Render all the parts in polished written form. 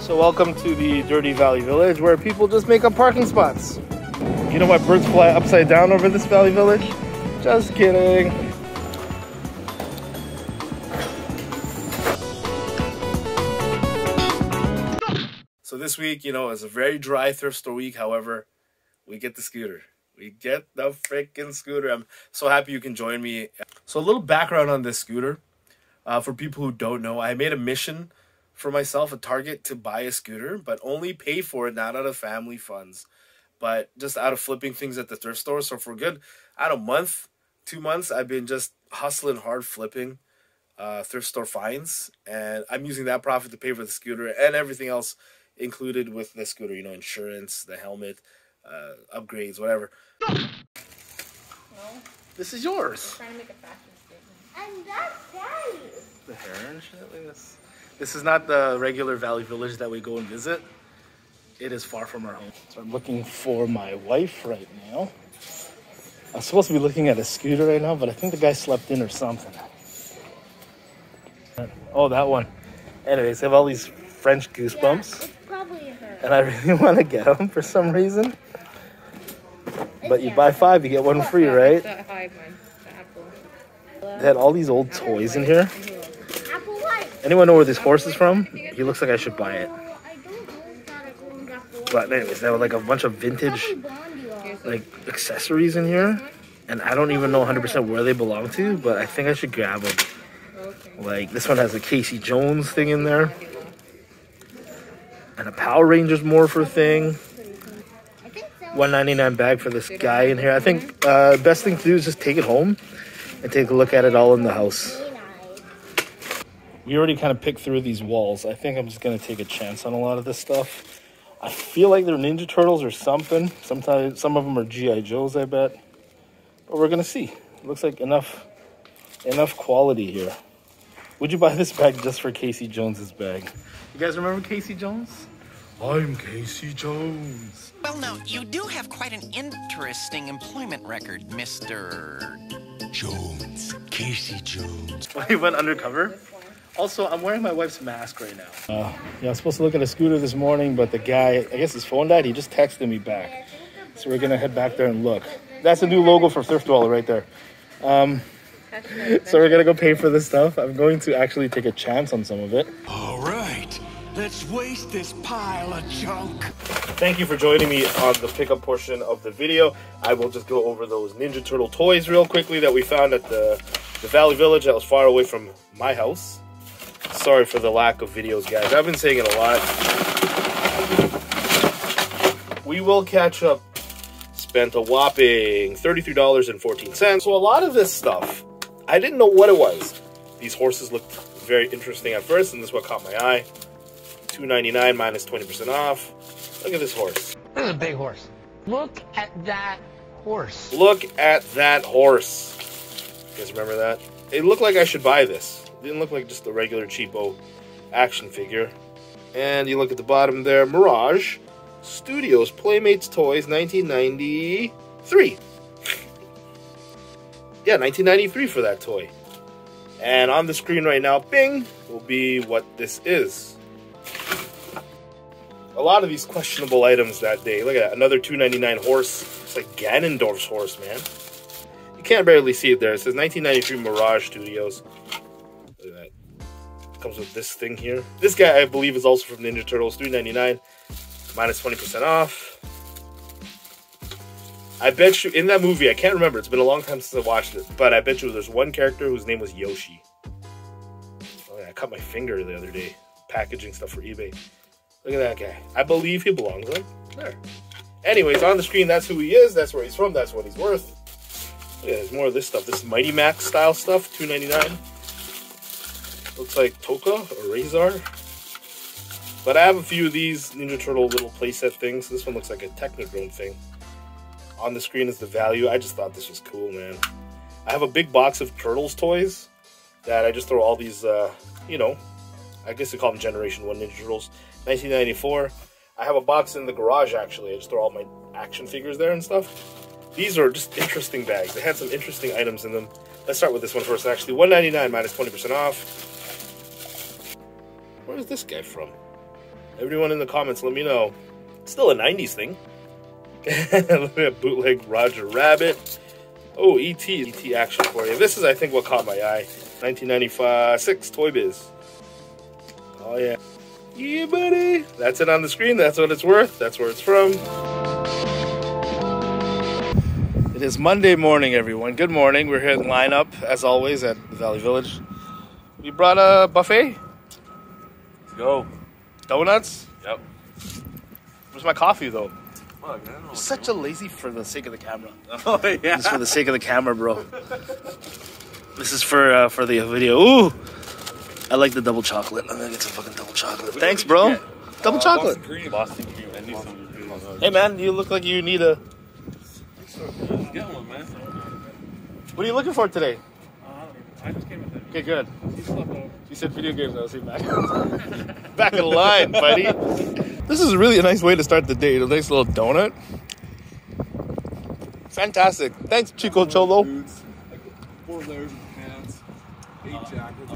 So welcome to the Dirty Valley Village, where people just make up parking spots. You know why birds fly upside down over this Valley Village? Just kidding. So this week, you know, it's a very dry thrift store week. However, we get the scooter. We get the freaking scooter. I'm so happy you can join me. So a little background on this scooter. For people who don't know, I made a mission for myself at Target to buy a scooter, but only pay for it, not out of family funds, but just out of flipping things at the thrift store. So for good, out of month, 2 months, I've been just hustling hard, flipping thrift store finds. And I'm using that profit to pay for the scooter and everything else included with the scooter, you know, insurance, the helmet, upgrades, whatever. Well, this is yours. I'm trying to make a fashion statement. And that's daddy's. The hair and shit like this. This is not the regular Valley Village that we go and visit. It is far from our home. So I'm looking for my wife right now. I'm supposed to be looking at a scooter right now, but I think the guy slept in or something. Oh, that one. Anyways, I have all these French goosebumps. Yeah, it's probably her. And I really want to get them for some reason. But you buy five, you get one free, right? That high one, the apple. They had all these old toys in here. Apple white. Anyone know where this horse is from? He looks like I should buy it. But anyways, there were like a bunch of vintage like accessories in here, and I don't even know 100% where they belong to, but I think I should grab them. Like this one has a Casey Jones thing in there, and a Power Rangers morpher thing. $1.99 bag for this guy in here. I think best thing to do is just take it home and take a look at it all in the house. We already kind of picked through these walls. I think I'm just gonna take a chance on a lot of this stuff. I feel like they're Ninja Turtles or something. Sometimes some of them are G.I. Joes, I bet. But we're gonna see. It looks like enough quality here. Would you buy this bag just for Casey Jones's bag? You guys remember Casey Jones? I'm Casey Jones. Well, now, you do have quite an interesting employment record, Mr. Jones. Casey Jones. Well, he went undercover. Also, I'm wearing my wife's mask right now. Yeah, I was supposed to look at a scooter this morning, but the guy, I guess his phone died. He just texted me back. So we're going to head back there and look. That's a new logo for Thrift Dweller right there. So we're going to go pay for this stuff. I'm going to actually take a chance on some of it. All right, let's waste this pile of junk. Thank you for joining me on the pickup portion of the video. I will just go over those Ninja Turtle toys real quickly that we found at the Valley Village that was far away from my house. Sorry for the lack of videos, guys. I've been saying it a lot. We will catch up. Spent a whopping $33.14. So a lot of this stuff, I didn't know what it was. These horses looked very interesting at first, and this is what caught my eye. $2.99 minus 20% off. Look at this horse. This is a big horse. Look at that horse. Look at that horse. You guys remember that? It looked like I should buy this. Didn't look like just the regular cheapo action figure. And you look at the bottom there, Mirage Studios, Playmates Toys, 1993. Yeah, 1993 for that toy. And on the screen right now, bing, will be what this is. A lot of these questionable items that day. Look at that, another $2.99 horse. It's like Ganondorf's horse, man. You can't barely see it there. It says 1993 Mirage Studios. Look at that. Comes with this thing here. This guy, I believe, is also from Ninja Turtles. $3.99 minus 20% off. I bet you in that movie, I can't remember, it's been a long time since I watched it, but I bet you there's one character whose name was Yoshi. Oh, yeah, I cut my finger the other day packaging stuff for eBay. Look at that guy. I believe he belongs right there. Anyways, on the screen, that's who he is, that's where he's from, that's what he's worth. Yeah, there's more of this stuff. This Mighty Max style stuff, $2.99. Looks like Toka or Razor. But I have a few of these Ninja Turtle little playset things. This one looks like a Technodrome thing. On the screen is the value. I just thought this was cool, man. I have a big box of Turtles toys that I just throw all these, you know, I guess they call them Generation 1 Ninja Turtles. 1994. I have a box in the garage, actually. I just throw all my action figures there and stuff. These are just interesting bags. They had some interesting items in them. Let's start with this one first, actually. $1.99 minus 20% off. Where is this guy from? Everyone in the comments, let me know. It's still a 90s thing. Look at bootleg Roger Rabbit. Oh, E.T. E.T. action for you. This is, I think, what caught my eye. 1995-6 Toy Biz. Oh, yeah. Yeah, buddy. That's it on the screen. That's what it's worth. That's where it's from. It is Monday morning, everyone. Good morning. We're here in lineup, as always, at the Valley Village. We brought a buffet. Let's go. Donuts? Yep. Where's my coffee, though? Fuck, I don't know. Such a lazy for the sake of the camera. Oh, yeah. Just for the sake of the camera, bro. This is for the video. Ooh! I like the double chocolate. I'm gonna get some fucking double chocolate. Thanks, bro. Double chocolate. Boston cream. I need some cream. Hey, man, you look like you need a... Let's get one, man. What are you looking for today? I just came with it. Okay, good. You said video games, I was saying back. Back in line, buddy. This is really a nice way to start the day. A nice little donut. Fantastic. Thanks, Chico Cholo. Dudes, like 4 layers of pants, 8 jackets.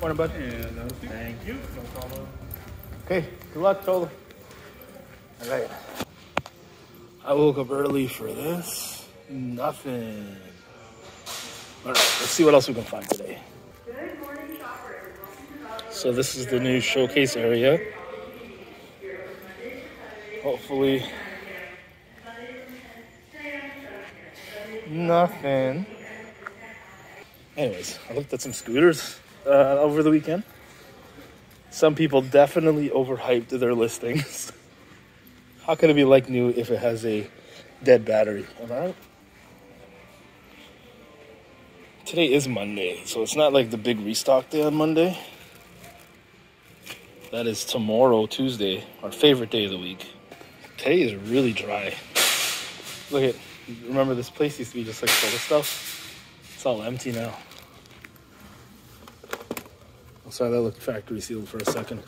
Morning, bud. Thank you. Okay, good luck, Cholo. All right. I woke up early for this. Nothing. All right, let's see what else we can find today. Good morning, shoppers. So this is the new showcase area. Hopefully, nothing. Anyways, I looked at some scooters over the weekend. Some people definitely overhyped their listings. How can it be like new if it has a dead battery? Am I right? Today is Monday, so it's not like the big restock day on Monday. That is tomorrow, Tuesday, our favorite day of the week. Today is really dry. Look at, remember this place used to be just like full of stuff? It's all empty now. I'm sorry, that looked factory sealed for a second.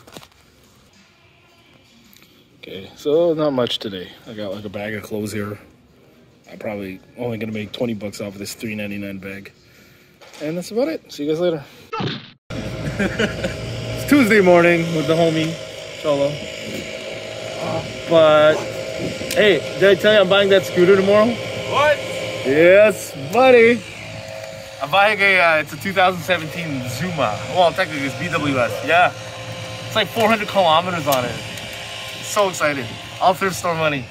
Okay, so not much today. I got like a bag of clothes here. I'm probably only gonna make 20 bucks off of this $3.99 bag. And that's about it. See you guys later. It's Tuesday morning with the homie, Cholo. But, hey, did I tell you I'm buying that scooter tomorrow? What? Yes, buddy. I'm buying a, it's a 2017 Zuma. Well, technically it's BWS, yeah. It's like 400 kilometers on it. So excited. All thrift store money.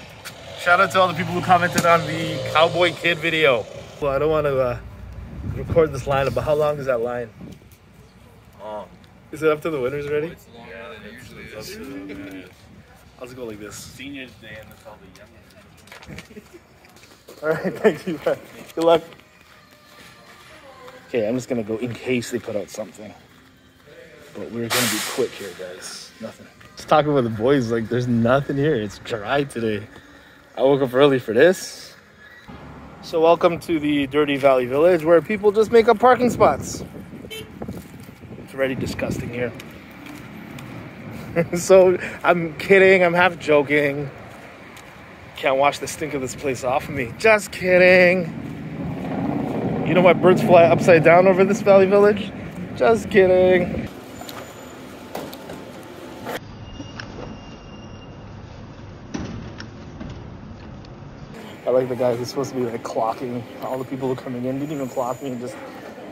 Shout out to all the people who commented on the Cowboy Kid video. Well, I don't want to, record this lineup, but how long is that line? Long. Is it up to the winners already? It's longer than it usually is. I'll just go like this. Seniors day and it's all the youngest. Alright, thank you, man. Good luck. Okay, I'm just gonna go in case they put out something. But we're gonna be quick here, guys. Nothing. Just talking with the boys, like there's nothing here. It's dry today. I woke up early for this. So welcome to the Dirty Valley Village, where people just make up parking spots. It's already disgusting here. So I'm kidding, I'm half joking. Can't wash the stink of this place off of me. Just kidding. You know why birds fly upside down over this Valley Village? Just kidding. I like the guy who's supposed to be like clocking all the people who are coming in. Didn't even clock me. And just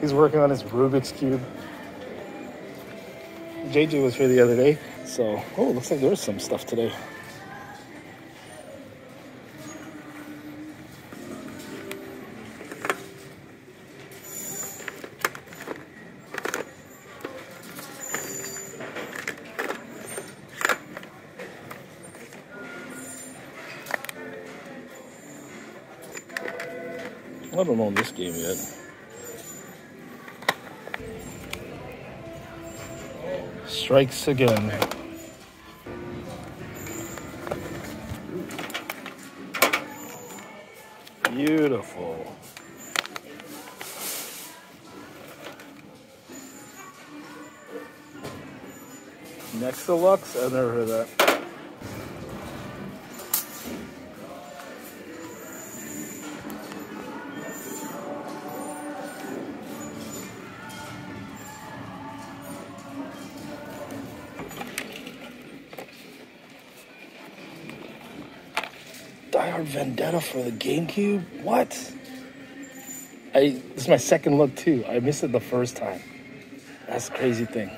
he's working on his Rubik's cube. JJ was here the other day, so oh, looks like there's some stuff today. I don't own this game yet. Strikes again. Beautiful. Nexalux? I've never heard of that. Die Hard Vendetta for the GameCube? What? This is my second look too. I missed it the first time. That's a crazy thing.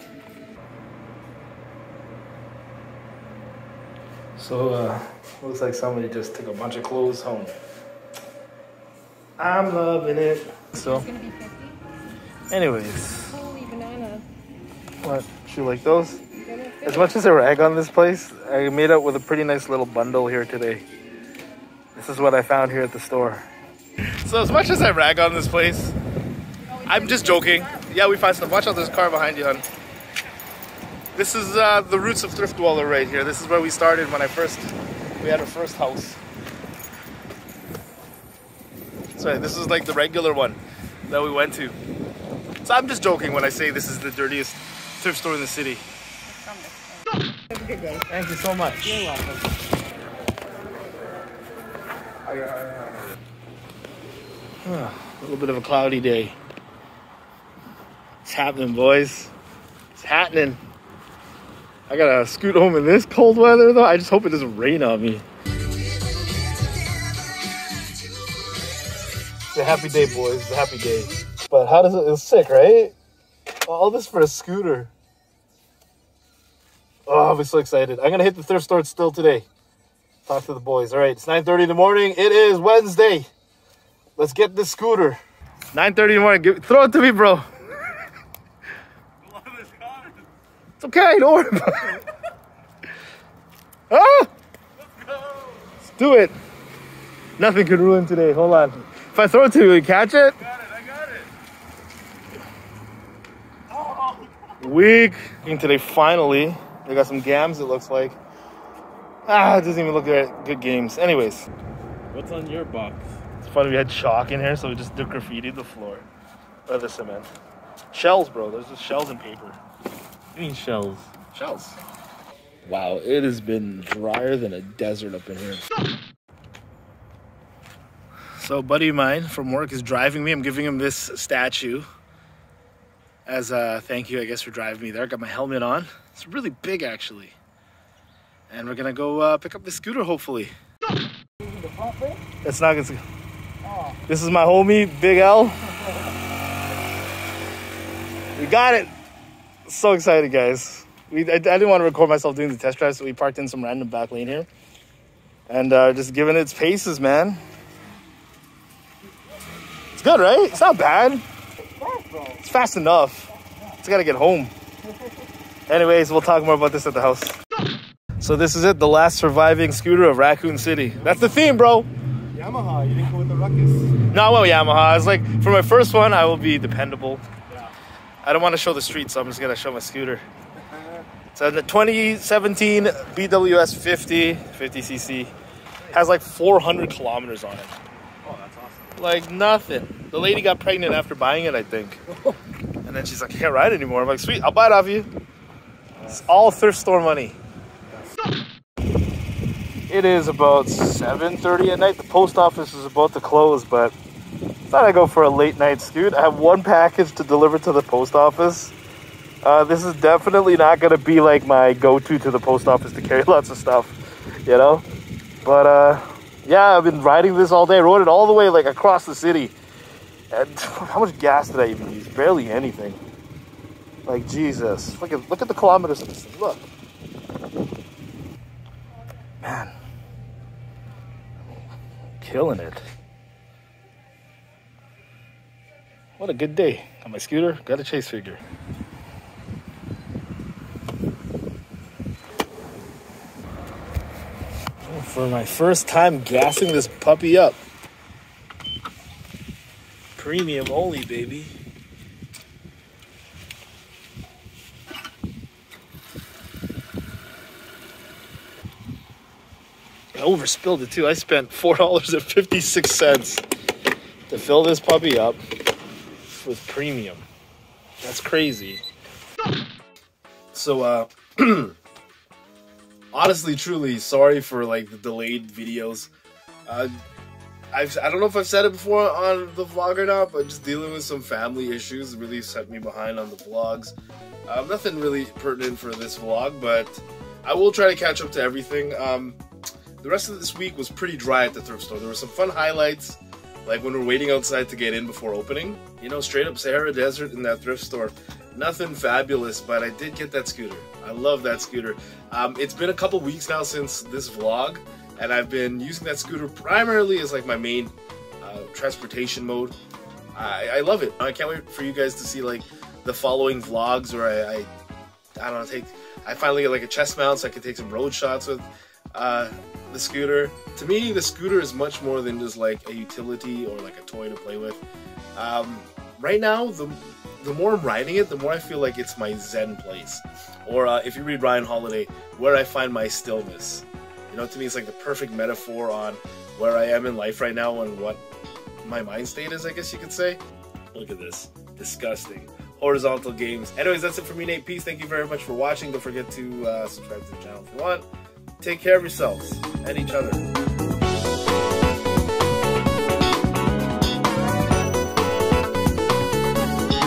So, looks like somebody just took a bunch of clothes home. I'm loving it. So, it's gonna be 50. Anyways. Holy banana. What? You like those? As much as I rag on this place, I made up with a pretty nice little bundle here today. This is what I found here at the store. So as much as I rag on this place, I'm just joking. Yeah, we find stuff. Watch out, there's a car behind you, hon. This is the roots of Thrift Dweller right here. This is where we started when we had our first house. Sorry, this is like the regular one that we went to. So I'm just joking when I say this is the dirtiest thrift store in the city. Have a good day. Thank you so much. You're welcome. A little bit of a cloudy day. It's happening, boys. It's happening. I gotta scoot home in this cold weather, though. I just hope it doesn't rain on me. It's a happy day, boys. It's a happy day. But how does it? It's sick, right? All this for a scooter. Oh, I'm so excited. I'm going to hit the thrift store still today. Talk to the boys. All right, it's 9:30 in the morning. It is Wednesday. Let's get this scooter. 9:30 in the morning. Throw it to me, bro. It's okay. Don't worry about it. Ah! Let's go. Let's do it. Nothing could ruin today. Hold on. If I throw it to you, will you catch it? I got it. Oh. Week. Today, finally. They got some games, it looks like. Ah, it doesn't even look good games. Anyways. What's on your box? It's funny, we had chalk in here, so we just graffitied the floor. Or the cement. Shells, bro. There's just shells and paper. I mean shells. Shells. Wow, it has been drier than a desert up in here. So a buddy of mine from work is driving me. I'm giving him this statue as a thank you, I guess, for driving me there. Got my helmet on. It's really big, actually. And we're gonna go pick up the scooter, hopefully. That's not gonna. Oh. This is my homie, Big L. We got it. So excited, guys. I didn't want to record myself doing the test drive, so we parked in some random back lane here. And just giving it its paces, man. It's good, right? It's not bad. It's fast enough. It's gotta get home. Anyways, we'll talk more about this at the house. So this is it, the last surviving scooter of Raccoon City. That's the theme, bro. Yamaha, you didn't go with the ruckus. No, I went with Yamaha. I was like, for my first one, I will be dependable. Yeah. I don't want to show the street, so I'm just gonna show my scooter. So the 2017 BWS 50cc. Has like 400 kilometers on it. Oh, that's awesome. Like nothing. The lady got pregnant after buying it, I think. And then she's like, I can't ride anymore. I'm like, sweet, I'll buy it off you. It's all thrift store money. It is about 7:30 at night. The post office is about to close, but I thought I'd go for a late night scoot. I have one package to deliver to the post office. This is definitely not going to be like my go-to to the post office to carry lots of stuff, you know? But yeah, I've been riding this all day. I rode it all the way like across the city. And how much gas did I even use? Barely anything. Like, Jesus. Look at the kilometers of this thing. Look. Man. I'm killing it. What a good day. Got my scooter. Got a chase figure. For my first time gassing this puppy up. Premium only, baby. I overspilled it too. I spent $4.56 to fill this puppy up with premium. That's crazy. So honestly, truly sorry for like the delayed videos. I don't know if I've said it before on the vlog or not, but just dealing with some family issues really set me behind on the vlogs. Nothing really pertinent for this vlog, but I will try to catch up to everything. The rest of this week was pretty dry at the thrift store. There were some fun highlights, like when we're waiting outside to get in before opening. You know, straight up Sahara Desert in that thrift store. Nothing fabulous, but I did get that scooter. I love that scooter. It's been a couple weeks now since this vlog, and I've been using that scooter primarily as like my main transportation mode. I love it. I can't wait for you guys to see like the following vlogs where I don't know, I finally get like a chest mount so I can take some road shots with the scooter. To me, the scooter is much more than just like a utility or like a toy to play with. Right now, the more I'm riding it, the more I feel like it's my zen place. Or if you read Ryan Holiday, where I find my stillness. You know, to me, it's like the perfect metaphor on where I am in life right now and what my mind state is, I guess you could say. Look at this. Disgusting. Horizontal games. Anyways, that's it for me, Nate. Peace. Thank you very much for watching. Don't forget to subscribe to the channel if you want. Take care of yourselves and each other.